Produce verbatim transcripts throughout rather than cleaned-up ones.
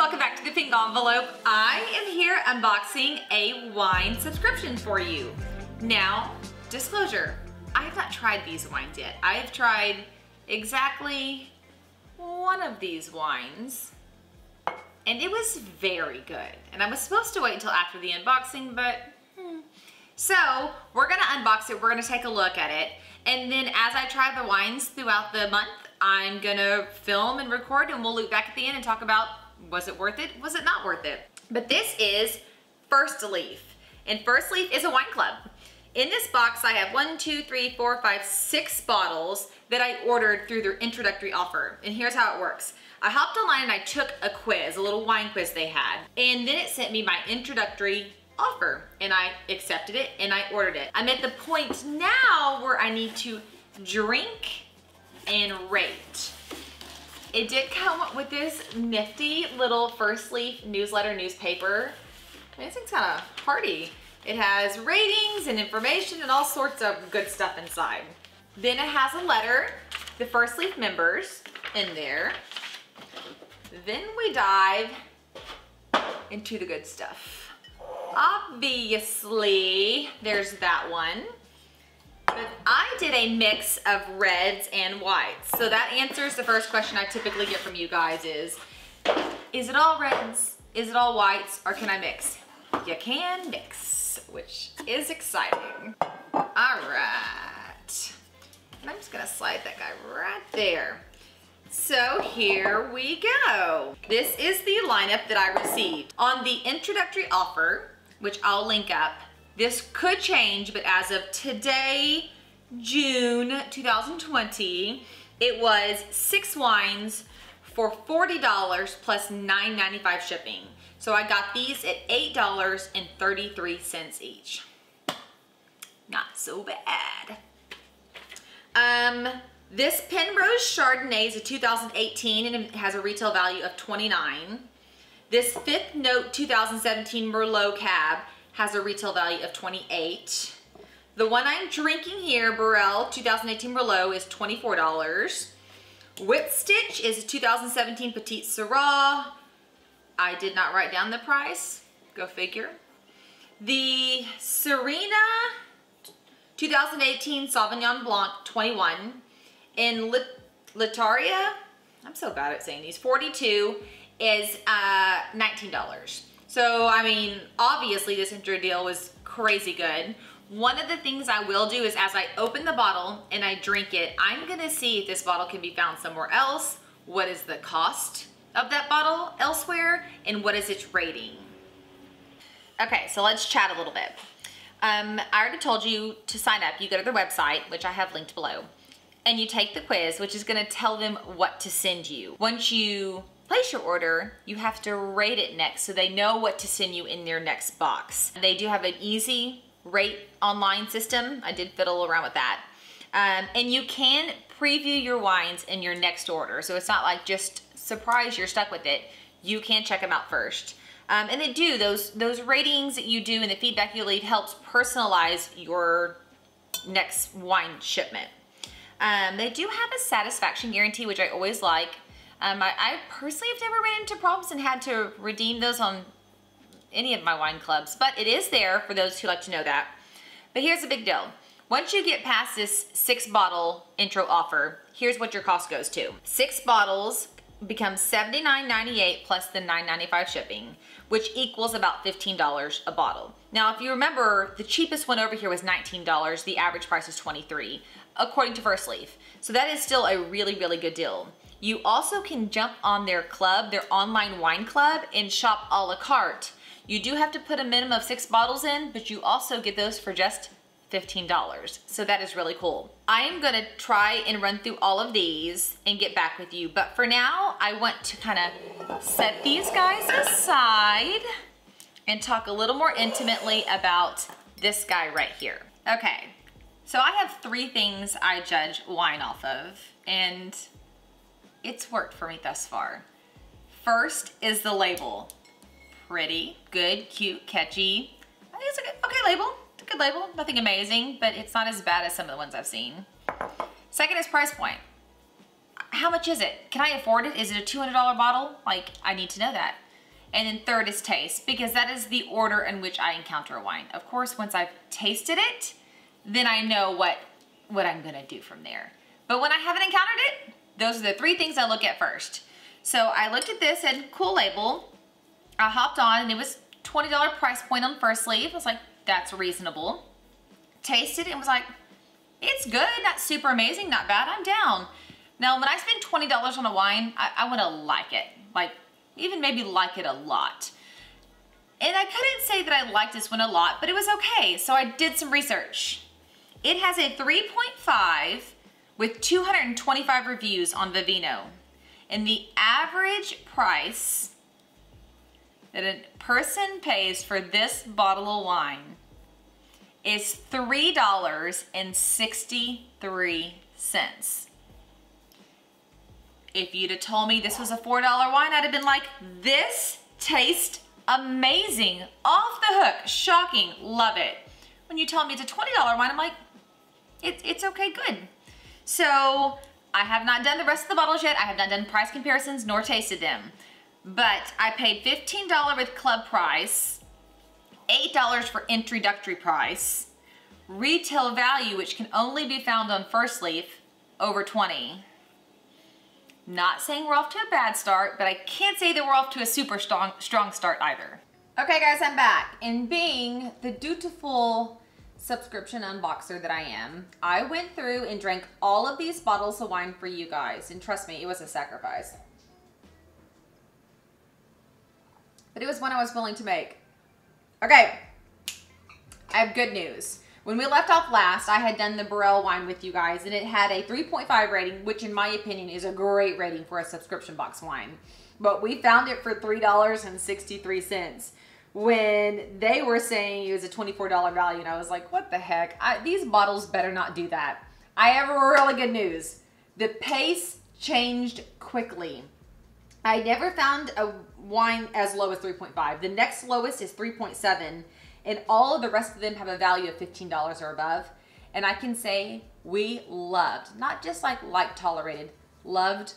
welcome back to The Pink Envelope. I am here unboxing a wine subscription for you. Now, disclosure, I have not tried these wines yet. I have tried exactly one of these wines, and it was very good. And I was supposed to wait until after the unboxing, but hmm. So we're gonna unbox it, we're gonna take a look at it, and then as I try the wines throughout the month, I'm gonna film and record, and we'll look back at the end and talk about, was it worth it? Was it not worth it? But this is First Leaf, and First Leaf is a wine club. In this box, I have one, two, three, four, five, six bottles that I ordered through their introductory offer. And here's how it works. I hopped online and I took a quiz, a little wine quiz they had, and then it sent me my introductory offer, and I accepted it and I ordered it. I'm at the point now where I need to drink and rate. It did come with this nifty little First Leaf newsletter newspaper. This thing's kind of hearty. It has ratings and information and all sorts of good stuff inside. Then it has a letter, the First Leaf members in there. Then we dive into the good stuff. Obviously, there's that one. But I did a mix of reds and whites. So that answers the first question I typically get from you guys is, is it all reds? Is it all whites? Or can I mix? You can mix, which is exciting. All right. And I'm just gonna slide that guy right there. So here we go. This is the lineup that I received. On the introductory offer, which I'll link up, this could change, but as of today, June two thousand twenty, it was six wines for forty dollars plus nine ninety-five shipping. So I got these at eight dollars and thirty-three cents each. Not so bad. Um, this Penrose Chardonnay is a two thousand eighteen and it has a retail value of twenty-nine dollars. This Fifth Note two thousand seventeen Merlot Cab has a retail value of twenty-eight dollars. The one I'm drinking here, Borrell two thousand eighteen Merlot, is twenty-four dollars. Whip Stitch is a two thousand seventeen Petite Syrah. I did not write down the price, go figure. The Serena two thousand eighteen Sauvignon Blanc, twenty-one dollars. And Lataria, I'm so bad at saying these, forty-two, is uh, nineteen dollars. So, I mean, obviously this intro deal was crazy good. One of the things I will do is as I open the bottle and I drink it, I'm gonna see if this bottle can be found somewhere else, what is the cost of that bottle elsewhere, and what is its rating. Okay, so let's chat a little bit. Um, I already told you to sign up. You go to their website, which I have linked below, and you take the quiz, which is gonna tell them what to send you. Once you place your order, you have to rate it next so they know what to send you in their next box. They do have an easy rate online system. I did fiddle around with that. Um, and you can preview your wines in your next order. So it's not like just surprise, you're stuck with it. You can check them out first. Um, and they do, those, those ratings that you do and the feedback you leave helps personalize your next wine shipment. Um, they do have a satisfaction guarantee, which I always like. Um, I, I personally have never ran into problems and had to redeem those on any of my wine clubs, but it is there for those who like to know that. But here's the big deal. Once you get past this six bottle intro offer, here's what your cost goes to. Six bottles becomes seventy-nine ninety-eight plus the nine ninety-five shipping, which equals about fifteen dollars a bottle. Now, if you remember, the cheapest one over here was nineteen dollars. The average price is twenty-three dollars, according to First Leaf. So that is still a really, really good deal. You also can jump on their club, their online wine club, and shop a la carte. You do have to put a minimum of six bottles in, but you also get those for just fifteen dollars. So that is really cool. I am gonna try and run through all of these and get back with you. But for now, I want to kind of set these guys aside and talk a little more intimately about this guy right here. Okay, so I have three things I judge wine off of, and it's worked for me thus far. First is the label. Pretty, good, cute, catchy. I think it's a good, okay label. It's a good label, nothing amazing, but it's not as bad as some of the ones I've seen. Second is price point. How much is it? Can I afford it? Is it a two hundred dollar bottle? Like, I need to know that. And then third is taste, because that is the order in which I encounter a wine. Of course, once I've tasted it, then I know what, what I'm gonna do from there. But when I haven't encountered it, those are the three things I look at first. So I looked at this and cool label. I hopped on and it was twenty dollar price point on First Leaf. I was like, that's reasonable. Tasted it and was like, it's good, not super amazing, not bad, I'm down. Now, when I spend twenty dollars on a wine, I, I wanna like it. Like, even maybe like it a lot. And I couldn't say that I liked this one a lot, but it was okay. So I did some research. It has a three point five with two hundred twenty-five reviews on Vivino. And the average price that a person pays for this bottle of wine is three dollars and sixty-three cents. If you'd have told me this was a four dollar wine, I'd have been like, this tastes amazing, off the hook, shocking, love it. When you tell me it's a twenty dollar wine, I'm like, it, it's okay, good. So I have not done the rest of the bottles yet. I have not done price comparisons nor tasted them. But I paid fifteen dollars with club price, eight dollars for introductory price, retail value, which can only be found on First Leaf, over twenty. Not saying we're off to a bad start, but I can't say that we're off to a super strong, strong start either. Okay guys, I'm back. And being the dutiful subscription unboxer that I am, I went through and drank all of these bottles of wine for you guys. And trust me, it was a sacrifice. But it was one I was willing to make. Okay, I have good news. When we left off last, I had done the Borrell wine with you guys, and it had a three point five rating, which in my opinion is a great rating for a subscription box wine. But we found it for three dollars and sixty-three cents when they were saying it was a twenty-four dollar value, and I was like, what the heck? I, these bottles better not do that. I have really good news. The pace changed quickly. I never found a wine as low as three point five. The next lowest is three point seven, and all of the rest of them have a value of fifteen dollars or above. And I can say we loved, not just like like tolerated, loved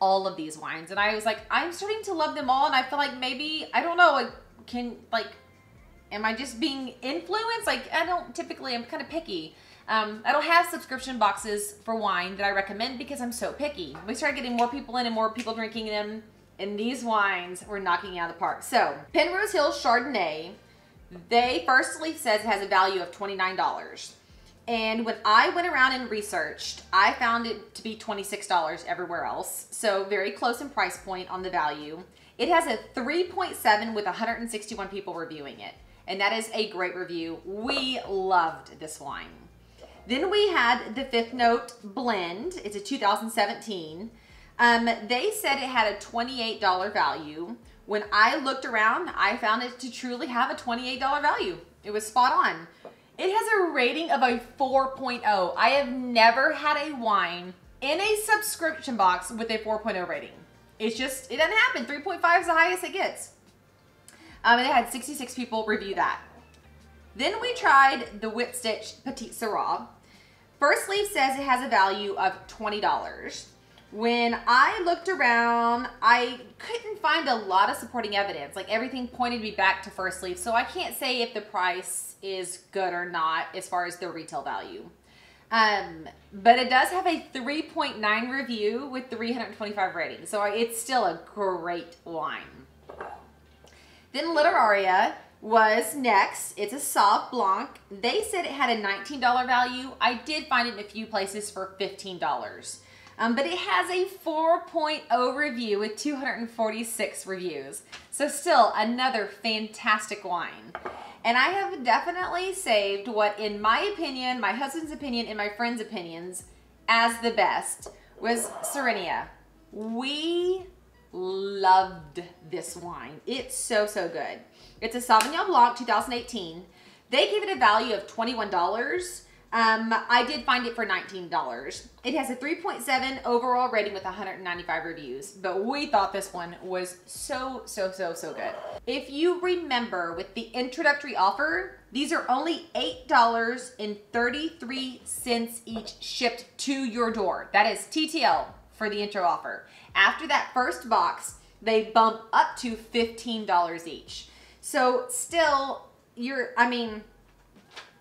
all of these wines. And I was like, I'm starting to love them all, and I feel like maybe, I don't know, like, can, like, am I just being influenced? Like, I don't typically, I'm kind of picky. Um, I don't have subscription boxes for wine that I recommend because I'm so picky. We started getting more people in and more people drinking them, and these wines were knocking out of the park. So, Penrose Hill Chardonnay, they First Leaf says it has a value of twenty-nine dollars. And when I went around and researched, I found it to be twenty-six dollars everywhere else. So, very close in price point on the value. It has a three point seven with one hundred sixty-one people reviewing it. And that is a great review. We loved this wine. Then we had the Fifth Note blend. It's a two thousand seventeen. Um, they said it had a twenty-eight dollar value. When I looked around, I found it to truly have a twenty-eight dollar value. It was spot on. It has a rating of a four point oh. I have never had a wine in a subscription box with a four point oh rating. It's just, it doesn't happen. three point five is the highest it gets. Um, and it had sixty-six people review that. Then we tried the Whip Stitch Petite Syrah. First Leaf says it has a value of twenty dollars. When I looked around, I couldn't find a lot of supporting evidence. Like everything pointed me back to First Leaf, so I can't say if the price is good or not as far as the retail value. Um, but it does have a three point nine review with three hundred twenty-five ratings, so it's still a great wine. Then Lataria was next. It's a Sauv Blanc. They said it had a nineteen dollar value. I did find it in a few places for fifteen dollars. Um, but it has a four point oh review with two hundred forty-six reviews. So still another fantastic wine. And I have definitely saved what, in my opinion, my husband's opinion, and my friend's opinions as the best was Serena. We loved this wine. It's so, so good. It's a Sauvignon Blanc two thousand eighteen. They gave it a value of twenty-one dollars. Um, I did find it for nineteen dollars. It has a three point seven overall rating with one hundred ninety-five reviews, but we thought this one was so, so, so, so good. If you remember with the introductory offer, these are only eight dollars and thirty-three cents each shipped to your door. That is T T L for the intro offer. After that first box, they bump up to fifteen dollars each. So still, you're, I mean,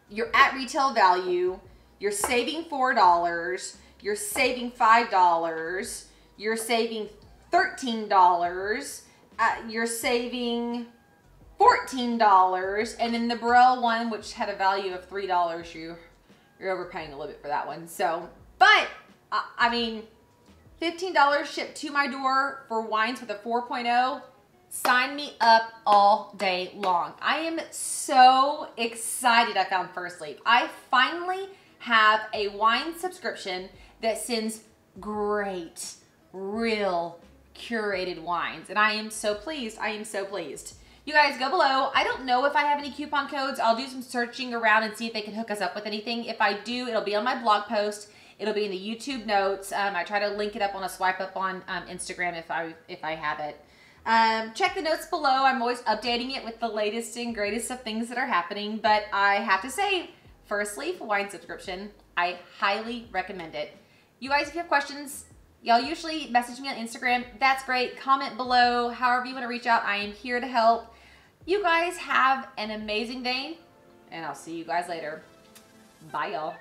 you're at retail value, you're saving four dollars, you're saving five dollars, you're saving thirteen dollars, uh, you're saving fourteen dollars, and in the Borrell one, which had a value of three dollars, you, you're overpaying a little bit for that one. So, but, uh, I mean, fifteen dollars shipped to my door for wines with a four point oh, sign me up all day long. I am so excited I found First Leaf. I finally have a wine subscription that sends great, real, curated wines. And I am so pleased. I am so pleased. You guys, go below. I don't know if I have any coupon codes. I'll do some searching around and see if they can hook us up with anything. If I do, it'll be on my blog post. It'll be in the YouTube notes. Um, I try to link it up on a swipe up on um, Instagram if I, if I have it. Um, check the notes below. I'm always updating it with the latest and greatest of things that are happening. But I have to say, First Leaf wine subscription, I highly recommend it. You guys, if you have questions, y'all usually message me on Instagram. That's great. Comment below. However you want to reach out, I am here to help. You guys have an amazing day, and I'll see you guys later. Bye, y'all.